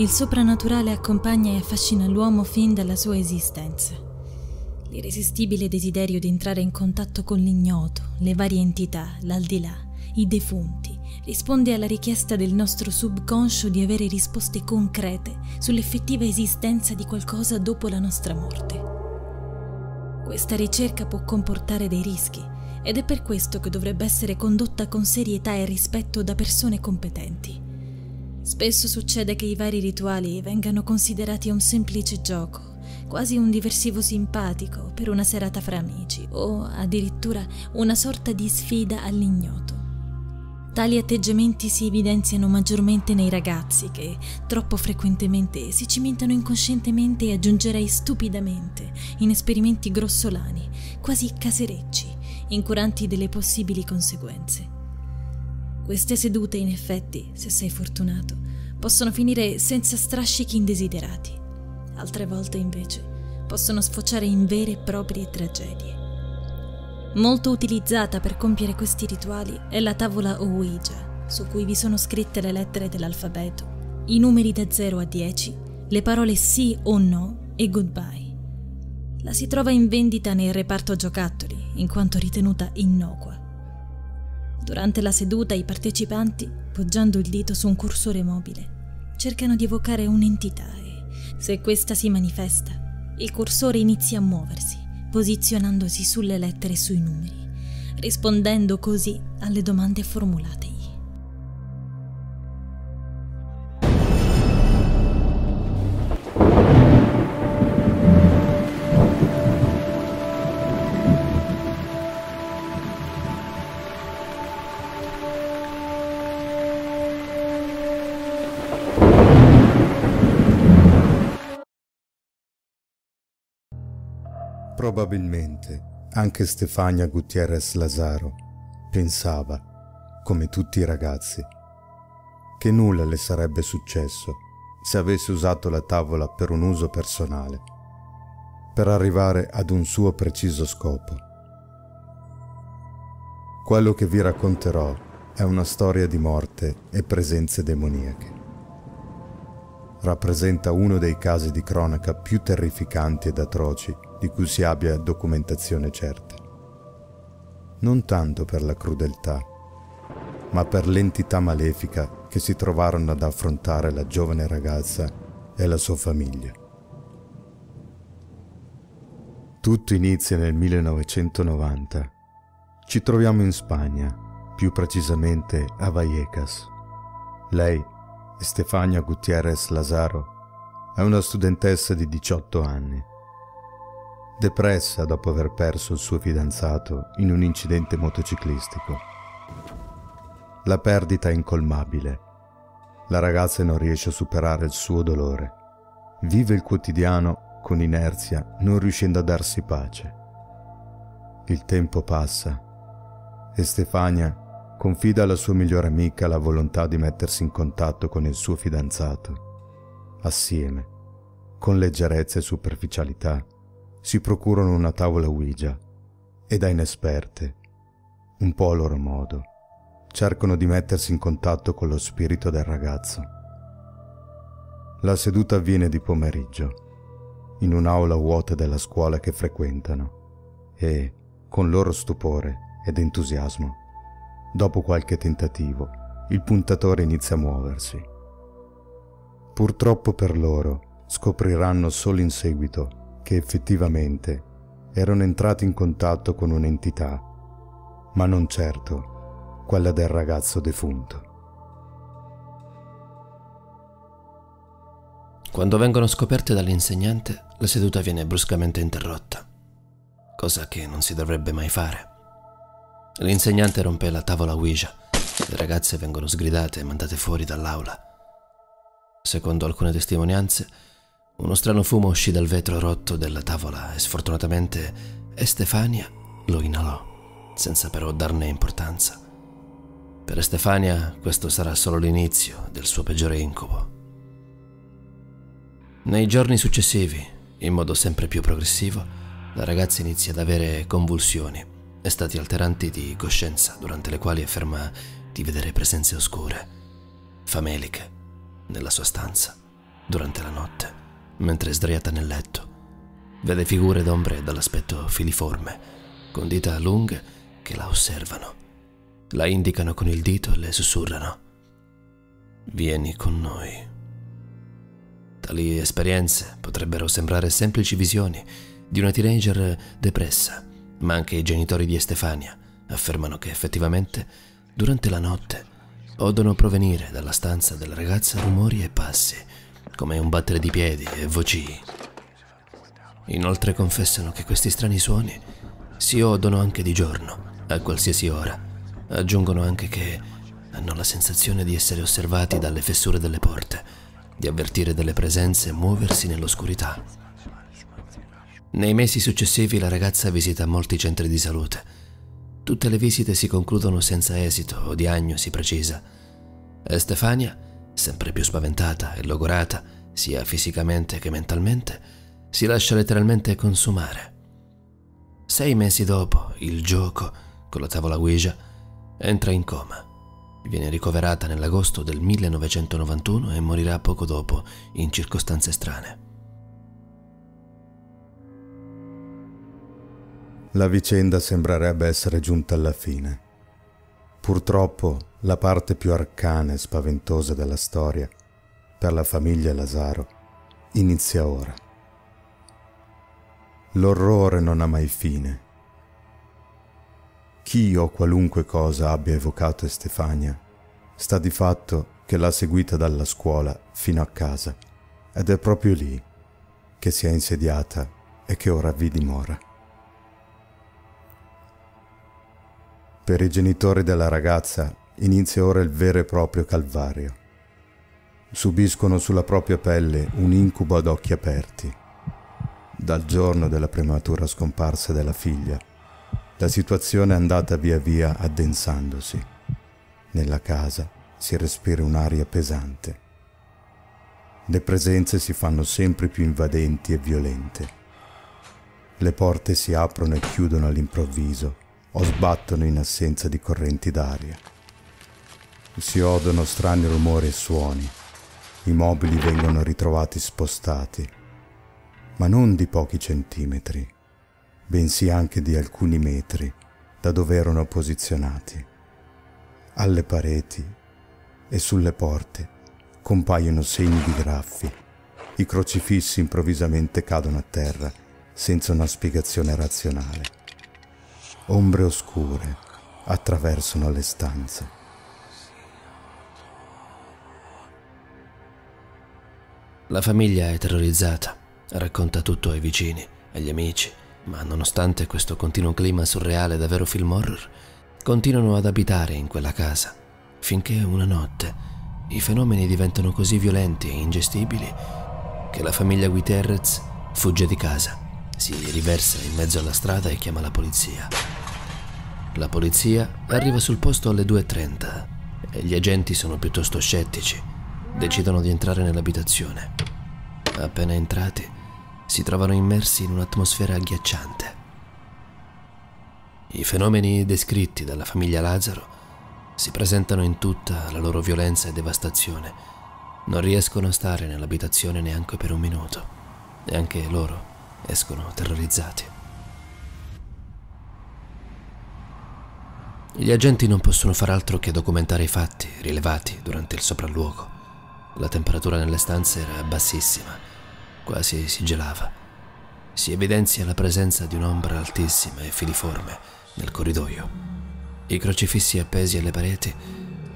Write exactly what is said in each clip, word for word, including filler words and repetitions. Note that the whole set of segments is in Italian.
Il soprannaturale accompagna e affascina l'uomo fin dalla sua esistenza. L'irresistibile desiderio di entrare in contatto con l'ignoto, le varie entità, l'aldilà, i defunti, risponde alla richiesta del nostro subconscio di avere risposte concrete sull'effettiva esistenza di qualcosa dopo la nostra morte. Questa ricerca può comportare dei rischi ed è per questo che dovrebbe essere condotta con serietà e rispetto da persone competenti. Spesso succede che i vari rituali vengano considerati un semplice gioco, quasi un diversivo simpatico per una serata fra amici o addirittura una sorta di sfida all'ignoto. Tali atteggiamenti si evidenziano maggiormente nei ragazzi che, troppo frequentemente, si cimentano inconscientemente e aggiungerei stupidamente in esperimenti grossolani, quasi caserecci, incuranti delle possibili conseguenze. Queste sedute, in effetti, se sei fortunato, possono finire senza strascichi indesiderati. Altre volte, invece, possono sfociare in vere e proprie tragedie. Molto utilizzata per compiere questi rituali è la tavola Ouija, su cui vi sono scritte le lettere dell'alfabeto, i numeri da zero a dieci, le parole sì o no e goodbye. La si trova in vendita nel reparto giocattoli, in quanto ritenuta innocua. Durante la seduta i partecipanti, poggiando il dito su un cursore mobile, cercano di evocare un'entità e, se questa si manifesta, il cursore inizia a muoversi, posizionandosi sulle lettere e sui numeri, rispondendo così alle domande formulategli. Probabilmente anche Estefanía Gutiérrez Lázaro pensava, come tutti i ragazzi, che nulla le sarebbe successo se avesse usato la tavola per un uso personale, per arrivare ad un suo preciso scopo. Quello che vi racconterò è una storia di morte e presenze demoniache. Rappresenta uno dei casi di cronaca più terrificanti ed atroci di cui si abbia documentazione certa. Non tanto per la crudeltà, ma per l'entità malefica che si trovarono ad affrontare la giovane ragazza e la sua famiglia. Tutto inizia nel millenovecentonovanta. Ci troviamo in Spagna, più precisamente a Vallecas. Lei, Estefanía Gutiérrez Lázaro, è una studentessa di diciotto anni. Depressa dopo aver perso il suo fidanzato in un incidente motociclistico. La perdita è incolmabile. La ragazza non riesce a superare il suo dolore. Vive il quotidiano con inerzia, non riuscendo a darsi pace. Il tempo passa e Estefanía confida alla sua migliore amica la volontà di mettersi in contatto con il suo fidanzato. Assieme, con leggerezza e superficialità, si procurano una tavola Ouija e da inesperte, un po' a loro modo, cercano di mettersi in contatto con lo spirito del ragazzo. La seduta avviene di pomeriggio, in un'aula vuota della scuola che frequentano e, con loro stupore ed entusiasmo, dopo qualche tentativo, il puntatore inizia a muoversi. Purtroppo per loro scopriranno solo in seguito che effettivamente erano entrati in contatto con un'entità, ma non certo quella del ragazzo defunto. Quando vengono scoperte dall'insegnante, la seduta viene bruscamente interrotta, cosa che non si dovrebbe mai fare. L'insegnante rompe la tavola Ouija, le ragazze vengono sgridate e mandate fuori dall'aula. Secondo alcune testimonianze, uno strano fumo uscì dal vetro rotto della tavola e sfortunatamente Estefanía lo inalò, senza però darne importanza. Per Estefanía questo sarà solo l'inizio del suo peggiore incubo. Nei giorni successivi, in modo sempre più progressivo, la ragazza inizia ad avere convulsioni e stati alteranti di coscienza durante le quali afferma di vedere presenze oscure, fameliche, nella sua stanza. durante la notte, mentre sdraiata nel letto, vede figure d'ombre dall'aspetto filiforme, con dita lunghe che la osservano, la indicano con il dito e le sussurrano: vieni con noi. Tali esperienze potrebbero sembrare semplici visioni di una teenager depressa, ma anche i genitori di Estefanía affermano che effettivamente durante la notte odono provenire dalla stanza della ragazza rumori e passi, come un battere di piedi e vocii. Inoltre confessano che questi strani suoni si odono anche di giorno, a qualsiasi ora. Aggiungono anche che hanno la sensazione di essere osservati dalle fessure delle porte, di avvertire delle presenze muoversi nell'oscurità. Nei mesi successivi la ragazza visita molti centri di salute. Tutte le visite si concludono senza esito o diagnosi precisa. Estefanía, sempre più spaventata e logorata, sia fisicamente che mentalmente, si lascia letteralmente consumare. Sei mesi dopo, il gioco, con la tavola Ouija, entra in coma. Viene ricoverata nell'agosto del millenovecentonovantuno e morirà poco dopo, in circostanze strane. La vicenda sembrerebbe essere giunta alla fine. Purtroppo la parte più arcana e spaventosa della storia, per la famiglia Lázaro, inizia ora. L'orrore non ha mai fine. Chi o qualunque cosa abbia evocato Estefanía, sta di fatto che l'ha seguita dalla scuola fino a casa, ed è proprio lì che si è insediata e che ora vi dimora. Per i genitori della ragazza inizia ora il vero e proprio calvario. Subiscono sulla propria pelle un incubo ad occhi aperti. Dal giorno della prematura scomparsa della figlia, la situazione è andata via via addensandosi. Nella casa si respira un'aria pesante. Le presenze si fanno sempre più invadenti e violente. Le porte si aprono e chiudono all'improvviso, o sbattono in assenza di correnti d'aria. Si odono strani rumori e suoni. I mobili vengono ritrovati spostati, ma non di pochi centimetri, bensì anche di alcuni metri da dove erano posizionati. Alle pareti e sulle porte compaiono segni di graffi. I crocifissi improvvisamente cadono a terra senza una spiegazione razionale. Ombre oscure attraversano le stanze. La famiglia è terrorizzata, racconta tutto ai vicini, agli amici, ma nonostante questo continuo clima surreale da vero film horror, continuano ad abitare in quella casa, finché una notte i fenomeni diventano così violenti e ingestibili che la famiglia Gutiérrez fugge di casa, si riversa in mezzo alla strada e chiama la polizia. La polizia arriva sul posto alle due e trenta e gli agenti sono piuttosto scettici, decidono di entrare nell'abitazione. Appena entrati, si trovano immersi in un'atmosfera agghiacciante. I fenomeni descritti dalla famiglia Lázaro si presentano in tutta la loro violenza e devastazione. Non riescono a stare nell'abitazione neanche per un minuto, e anche loro escono terrorizzati. Gli agenti non possono far altro che documentare i fatti rilevati durante il sopralluogo. La temperatura nelle stanze era bassissima, quasi si gelava. Si evidenzia la presenza di un'ombra altissima e filiforme nel corridoio. I crocifissi appesi alle pareti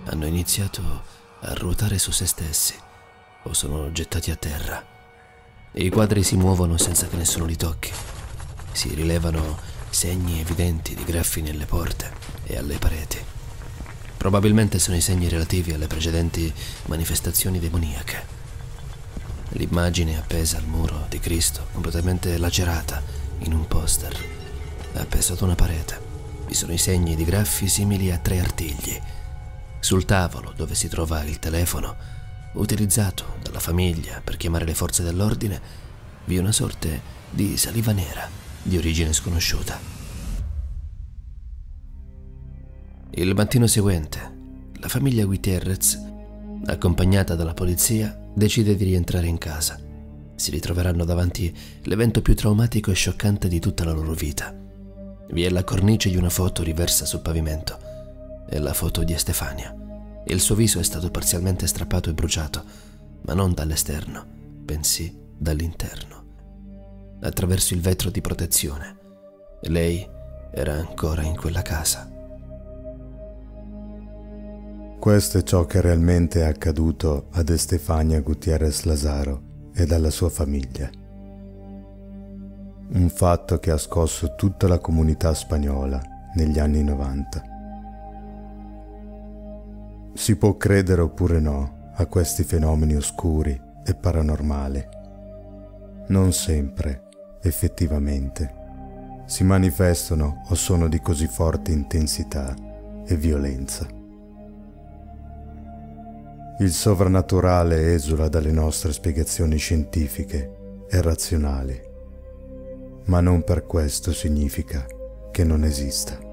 hanno iniziato a ruotare su se stessi o sono gettati a terra. I quadri si muovono senza che nessuno li tocchi. Si rilevano segni evidenti di graffi nelle porte e alle pareti. Probabilmente sono i segni relativi alle precedenti manifestazioni demoniache. L'immagine appesa al muro di Cristo, completamente lacerata in un poster, appeso ad una parete. Vi sono i segni di graffi simili a tre artigli. Sul tavolo dove si trova il telefono, utilizzato dalla famiglia per chiamare le forze dell'ordine, vi è una sorta di saliva nera di origine sconosciuta. Il mattino seguente, la famiglia Gutiérrez accompagnata dalla polizia, decide di rientrare in casa. Si ritroveranno davanti l'evento più traumatico e scioccante di tutta la loro vita. Vi è la cornice di una foto riversa sul pavimento. È la foto di Estefanía. Il suo viso è stato parzialmente strappato e bruciato, ma non dall'esterno, bensì dall'interno, attraverso il vetro di protezione. Lei era ancora in quella casa. Questo è ciò che realmente è accaduto ad Estefanía Gutiérrez Lázaro e alla sua famiglia. Un fatto che ha scosso tutta la comunità spagnola negli anni novanta. Si può credere oppure no a questi fenomeni oscuri e paranormali. Non sempre, effettivamente, si manifestano o sono di così forte intensità e violenza. Il sovrannaturale esula dalle nostre spiegazioni scientifiche e razionali, ma non per questo significa che non esista.